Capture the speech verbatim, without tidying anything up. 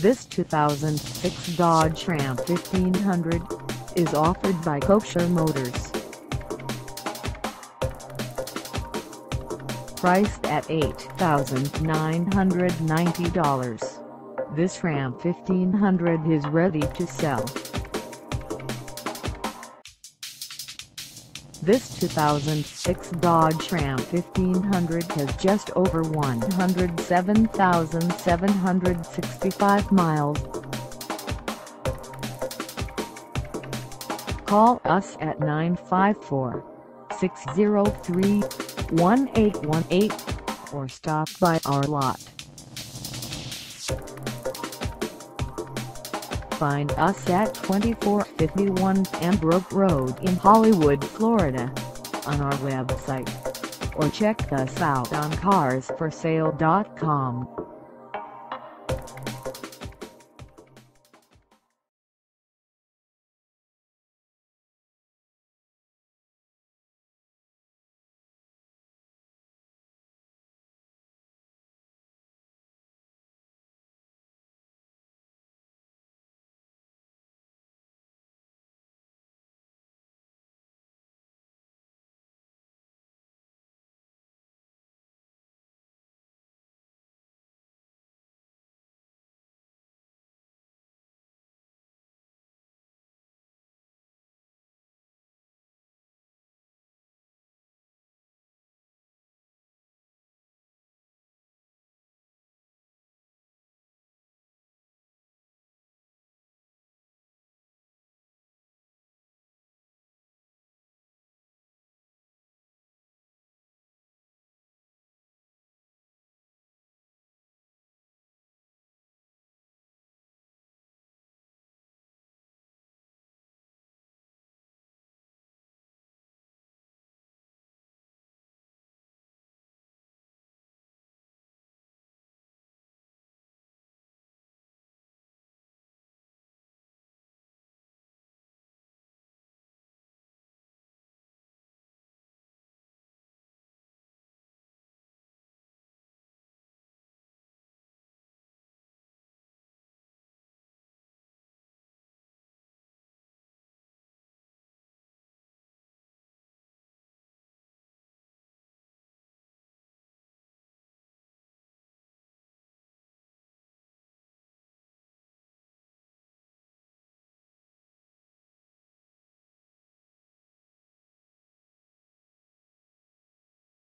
This two thousand six Dodge Ram fifteen hundred is offered by Kosher Motors. Priced at eight thousand nine hundred ninety dollars, this Ram fifteen hundred is ready to sell. This two thousand six Dodge Ram fifteen hundred has just over one hundred seven thousand seven hundred sixty-five miles. Call us at nine five four, six zero three, one eight one eight or stop by our lot. Find us at twenty-four fifty-one Pembroke Road in Hollywood, Florida, on our website, or check us out on cars for sale dot com.